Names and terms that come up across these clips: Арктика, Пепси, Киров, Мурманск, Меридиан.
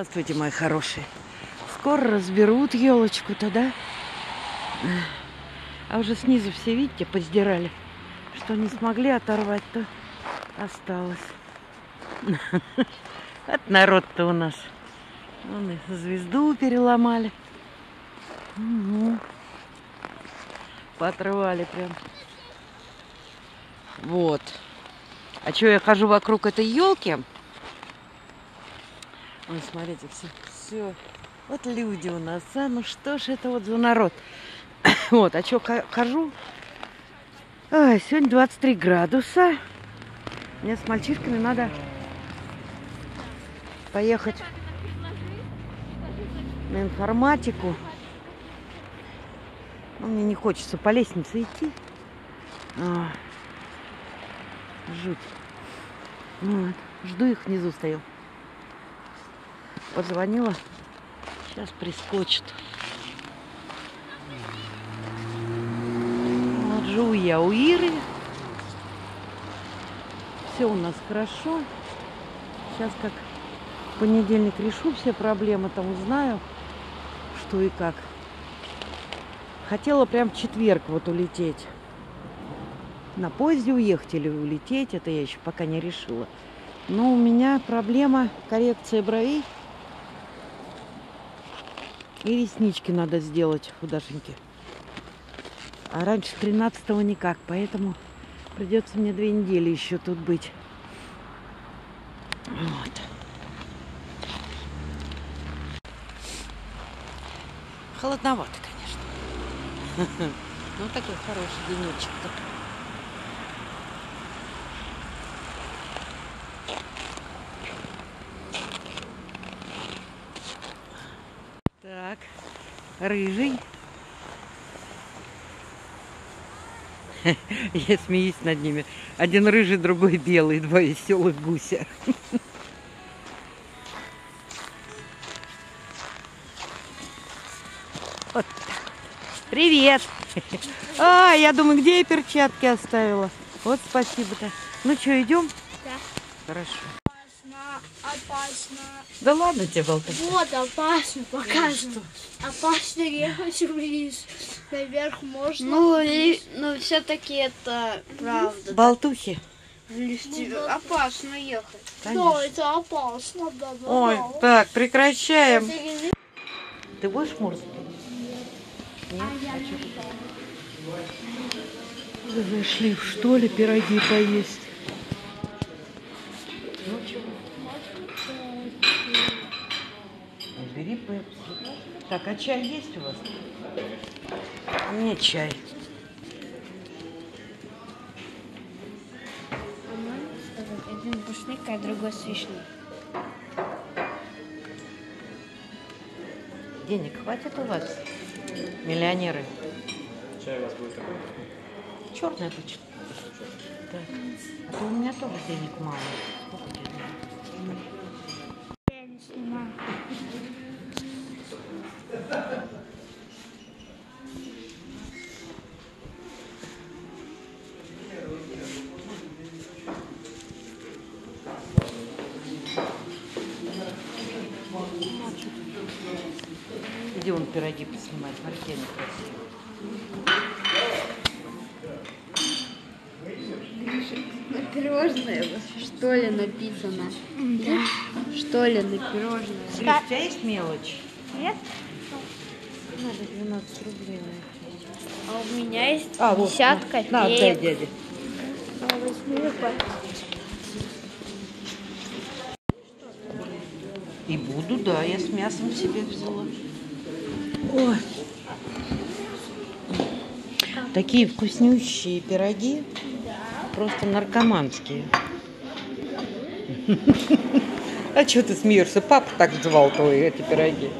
Здравствуйте, мои хорошие. Скоро разберут елочку-то, да? А уже снизу все, видите, поддирали. Что не смогли оторвать, то осталось. От народ-то у нас. Вон и звезду переломали. Угу. Поотрывали прям. Вот. А что я хожу вокруг этой елки? Ой, смотрите, все. Вот люди у нас, а ну что ж это вот за народ. Вот, а что хожу? Ой, сегодня 23 градуса. Мне с мальчишками надо поехать на информатику. Ну, мне не хочется по лестнице идти. А, жуть. Вот. Жду их, внизу стою. Позвонила. Сейчас прискочит. Вот живу я у Иры. Все у нас хорошо. Сейчас как в понедельник решу все проблемы, там узнаю, что и как. Хотела прям в четверг вот улететь. На поезде уехать или улететь, это я еще пока не решила. Но у меня проблема коррекция бровей. И реснички надо сделать у Дашеньки. А раньше 13-го никак, поэтому придется мне 2 недели еще тут быть. Вот. Холодновато, конечно. Но такой хороший денечек. Так, рыжий. Я смеюсь над ними. Один рыжий, другой белый, 2 веселых гуся. Вот. Привет! А, я думаю, где я перчатки оставила? Вот спасибо-то. Ну что, идем? Да. Хорошо. Опасно. Да ладно тебе, болтать. Вот, опасно, покажем. Опасно, я хочу вниз. Наверх можно. Ну, но все-таки это правда. Болтухи. Да. Опасно ехать. Конечно. Да, это опасно. Да, да, ой, да. Так, прекращаем. Ты будешь морс? Нет, хочу. Зашли в что ли пироги поесть? Ну, чего? Бери пепси. Так, а чай есть у вас? А мне чай. А можно сказать, один бушник, а другой с вишней. Денег хватит у вас, миллионеры? Чай у вас будет такой? Черный обычно. Так. А то у меня тоже денег мало. Сколько денег? Я не снимаю. Где он пироги поснимает? Смотрите, они красивые. На пирожное что ли написано? Да. Что ли на пирожное? Слушай, у тебя есть мелочь? Нет. Надо 12 рублей. А у меня есть 50 копеек. На, дай дяде. А возьми и буду, да, я с мясом себе взяла. Ой. Такие вкуснющие пироги. Да. Просто наркоманские. А что ты смеешься? Папа так звал твои эти пироги.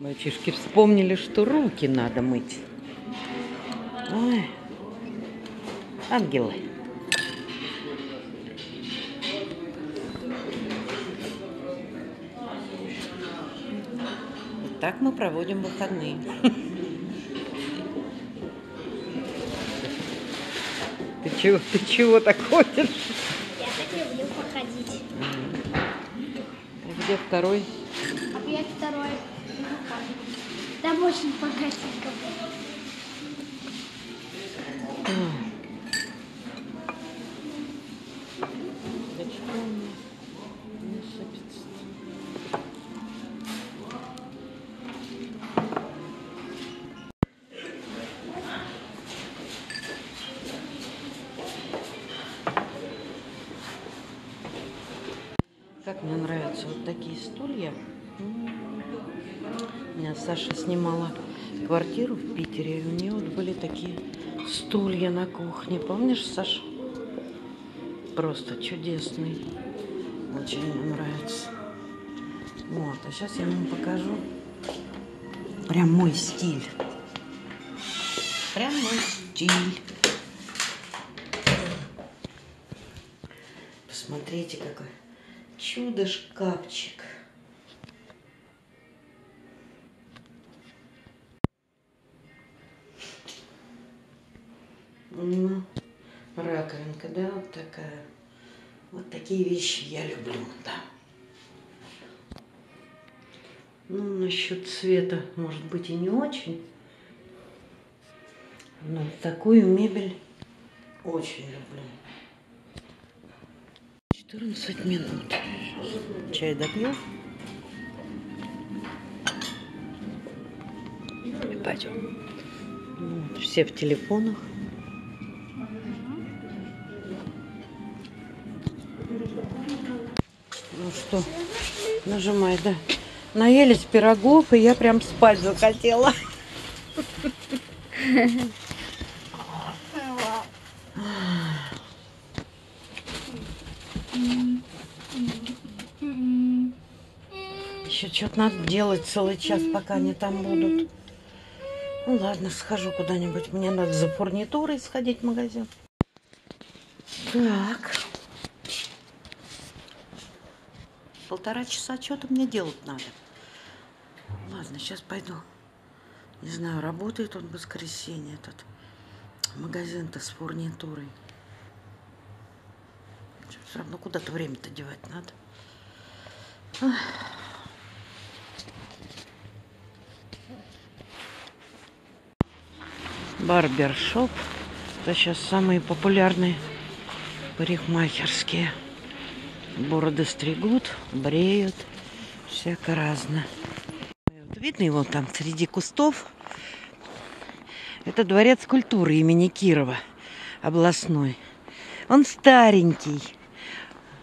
Мальчишки вспомнили, что руки надо мыть. Ой. Ангелы. Так мы проводим выходные. Ты чего так ходишь? Я так люблю походить. А где второй? Там очень богатенько было. Как мне нравятся вот такие стулья. У меня Саша снимала квартиру в Питере, и у нее вот были такие стулья на кухне. Помнишь, Саша? Просто чудесный. Очень мне нравится. Вот, а сейчас я вам покажу прям мой стиль. Прям мой стиль. Посмотрите, какой чудо-шкафчик. Ну, раковинка, да, вот такая. Вот такие вещи я люблю, да. Ну, насчет цвета, может быть, и не очень. Но такую мебель очень люблю. 14 минут. Чай допью. И пойдем. Вот, все в телефонах. Ну что, нажимай, да. Наелись пирогов, и я прям спать захотела. Еще что-то надо делать целый час, пока они там будут. Ну ладно, схожу куда-нибудь. Мне надо за фурнитурой сходить в магазин. Так. 1,5 часа что-то мне делать надо. Ладно, сейчас пойду. Не знаю, работает он в воскресенье, этот магазин-то с фурнитурой. Все равно куда-то время-то девать надо. Ах. Барбершоп. Это сейчас самые популярные парикмахерские. Бороды стригут, бреют, всяко разно. Вот видно его там среди кустов. Это дворец культуры имени Кирова, областной. Он старенький,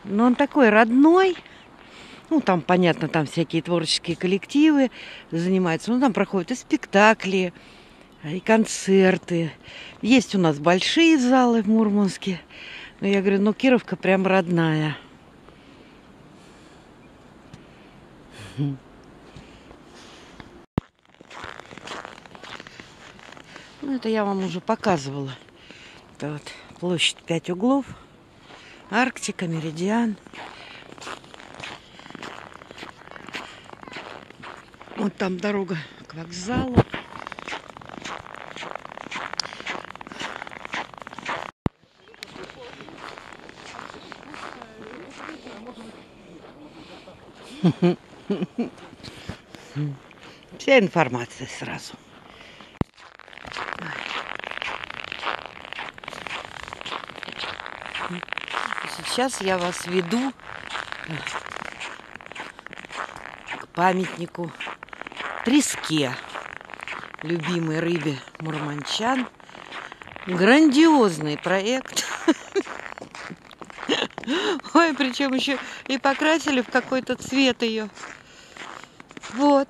но он такой родной. Ну, там, понятно, там всякие творческие коллективы занимаются. Ну, там проходят и спектакли, и концерты. Есть у нас большие залы в Мурманске. Но я говорю, ну, Кировка прям родная. Ну, это я вам уже показывала. Это вот площадь 5 углов. Арктика, Меридиан. Вот там дорога к вокзалу. Вся информация сразу. Сейчас я вас веду к памятнику треске, любимой рыбе мурманчан. Грандиозный проект. Ой, причем еще и покрасили в какой-то цвет ее. Вот.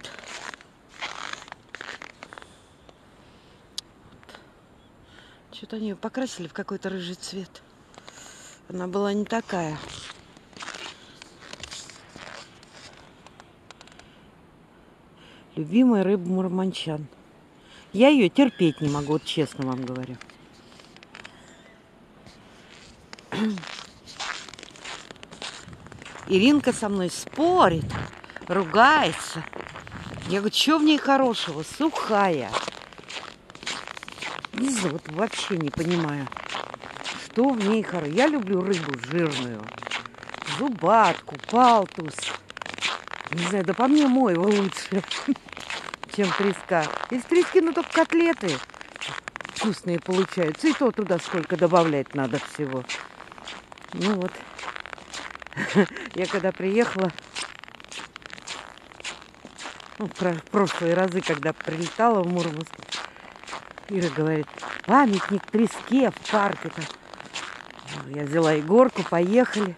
Что-то они ее покрасили в какой-то рыжий цвет. Она была не такая. Любимая рыба мурманчан. Я ее терпеть не могу, вот честно вам говорю. Иринка со мной спорит, ругается. Я говорю, что в ней хорошего? Сухая. Не знаю, вот вообще не понимаю, что в ней хорошего. Я люблю рыбу жирную. Зубатку, палтус. Не знаю, да по мне мой лучше. чем треска. Из трески, ну, только котлеты вкусные получаются. И то туда сколько добавлять надо всего. Ну вот. Я когда приехала, ну, в прошлые разы, когда прилетала в Мурманск, Ира говорит, памятник треске в парке. Я взяла Егорку, поехали.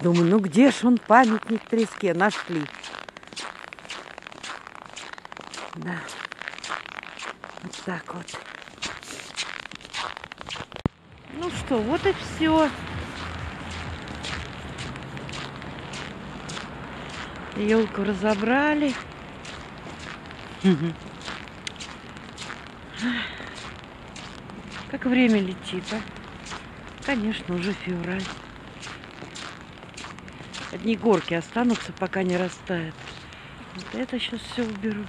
Думаю, ну где ж он, памятник треске? Нашли. Да. Вот так вот. Ну что, вот и все. Елку разобрали. Как время летит, а? Конечно, уже февраль. Одни горки останутся, пока не растает. Вот это сейчас все уберут.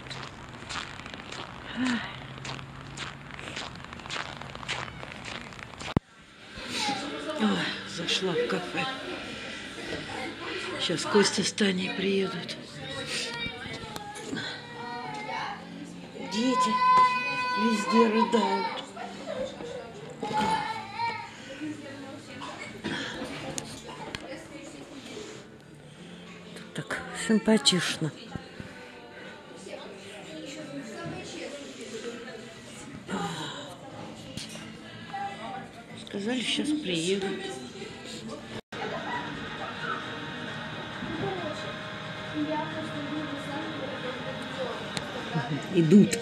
Ой, зашла в кафе. Сейчас Костя с Таней приедут. Дети везде рыдают. Тут так симпатично. Сказали, сейчас приедут. Идут.